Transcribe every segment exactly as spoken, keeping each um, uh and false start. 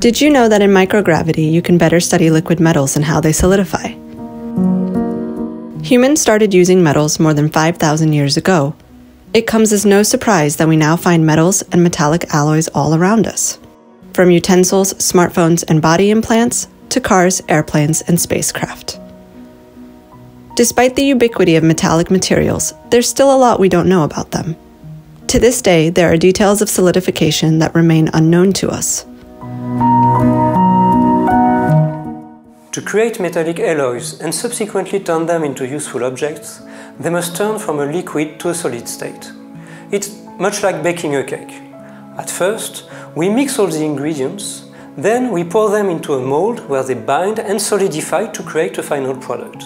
Did you know that in microgravity, you can better study liquid metals and how they solidify? Humans started using metals more than five thousand years ago. It comes as no surprise that we now find metals and metallic alloys all around us, from utensils, smartphones, and body implants, to cars, airplanes, and spacecraft. Despite the ubiquity of metallic materials, there's still a lot we don't know about them. To this day, there are details of solidification that remain unknown to us. To create metallic alloys and subsequently turn them into useful objects, they must turn from a liquid to a solid state. It's much like baking a cake. At first, we mix all the ingredients, then we pour them into a mold where they bind and solidify to create a final product.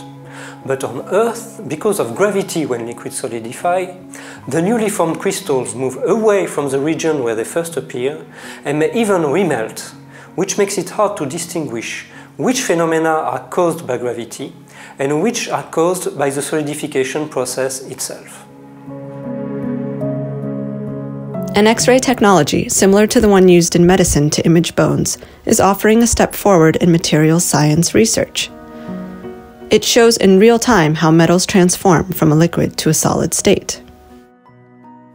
But on Earth, because of gravity when liquids solidify, the newly formed crystals move away from the region where they first appear and may even remelt, which makes it hard to distinguish which phenomena are caused by gravity and which are caused by the solidification process itself. An X-ray technology, similar to the one used in medicine to image bones, is offering a step forward in materials science research. It shows in real time how metals transform from a liquid to a solid state.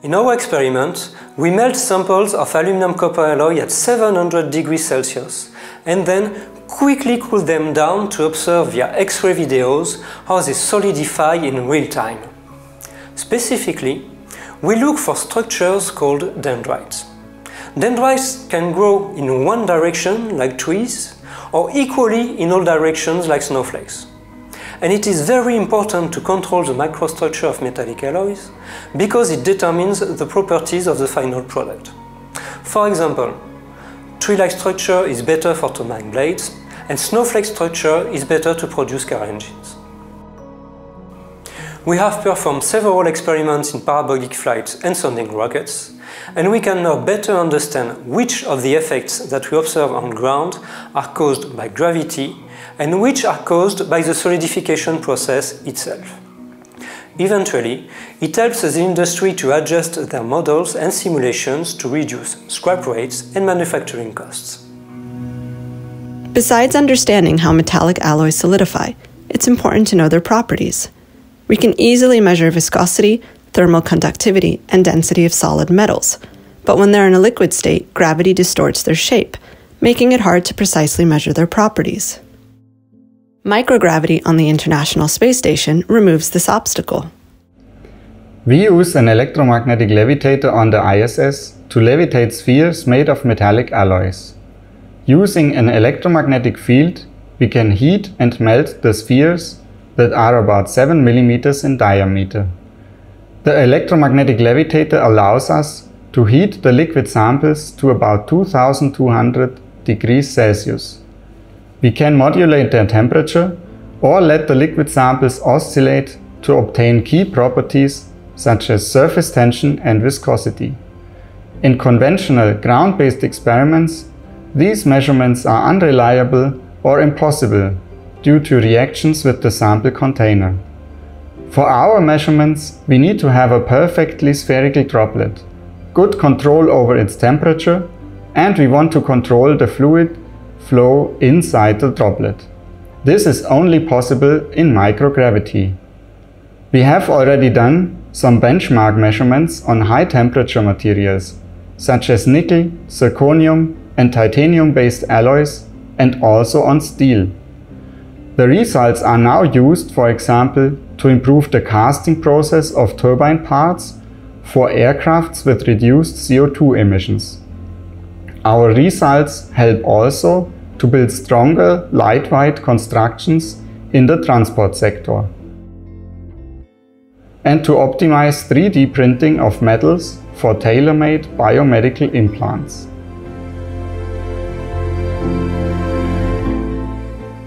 In our experiment, we melt samples of aluminum copper alloy at seven hundred degrees Celsius and then quickly cool them down to observe via X-ray videos how they solidify in real time. Specifically, we look for structures called dendrites. Dendrites can grow in one direction, like trees, or equally in all directions, like snowflakes. And it is very important to control the microstructure of metallic alloys because it determines the properties of the final product. For example, tree-like structure is better for turbine blades, and snowflake structure is better to produce car engines. We have performed several experiments in parabolic flights and sounding rockets, and we can now better understand which of the effects that we observe on ground are caused by gravity and which are caused by the solidification process itself. Eventually, it helps the industry to adjust their models and simulations to reduce scrap rates and manufacturing costs. Besides understanding how metallic alloys solidify, it's important to know their properties. We can easily measure viscosity, thermal conductivity, and density of solid metals, but when they're in a liquid state, gravity distorts their shape, making it hard to precisely measure their properties. Microgravity on the International Space Station removes this obstacle. We use an electromagnetic levitator on the I S S to levitate spheres made of metallic alloys. Using an electromagnetic field, we can heat and melt the spheres that are about seven millimeters in diameter. The electromagnetic levitator allows us to heat the liquid samples to about two thousand two hundred degrees Celsius. We can modulate their temperature or let the liquid samples oscillate to obtain key properties such as surface tension and viscosity. In conventional ground-based experiments, these measurements are unreliable or impossible due to reactions with the sample container. For our measurements, we need to have a perfectly spherical droplet, good control over its temperature, and we want to control the fluid flow inside the droplet. This is only possible in microgravity. We have already done some benchmark measurements on high temperature materials, such as nickel, zirconium, and titanium-based alloys, and also on steel. The results are now used, for example, to improve the casting process of turbine parts for aircrafts with reduced C O two emissions. Our results help also to build stronger, lightweight constructions in the transport sector and to optimize three D printing of metals for tailor-made biomedical implants.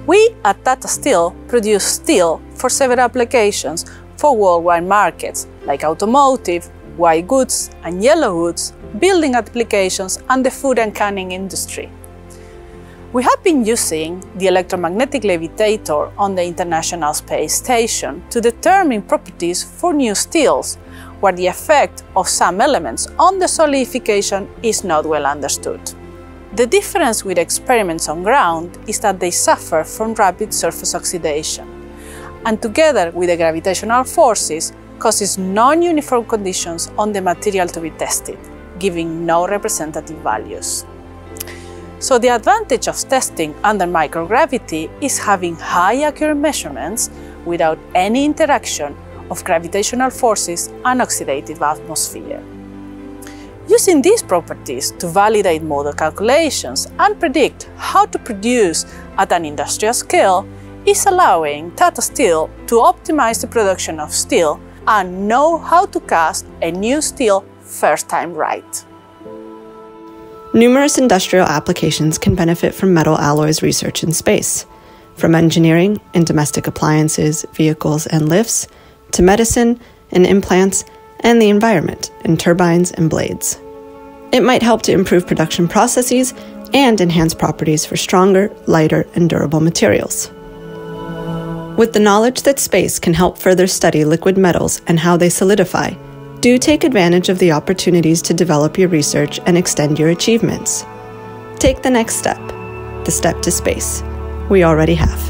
We at Tata Steel produce steel for several applications for worldwide markets like automotive, white goods and yellow goods, building applications and the food and canning industry. We have been using the electromagnetic levitator on the International Space Station to determine properties for new steels, where the effect of some elements on the solidification is not well understood. The difference with experiments on ground is that they suffer from rapid surface oxidation, and together with the gravitational forces, causes non-uniform conditions on the material to be tested, giving no representative values. So the advantage of testing under microgravity is having high accurate measurements without any interaction of gravitational forces and oxidative atmosphere. Using these properties to validate model calculations and predict how to produce at an industrial scale is allowing Tata Steel to optimize the production of steel and know how to cast a new steel first time right. Numerous industrial applications can benefit from metal alloys research in space, from engineering and domestic appliances, vehicles and lifts, to medicine and implants, and the environment in turbines and blades. It might help to improve production processes and enhance properties for stronger, lighter, and durable materials. With the knowledge that space can help further study liquid metals and how they solidify, do take advantage of the opportunities to develop your research and extend your achievements. Take the next step, the step to space. We already have.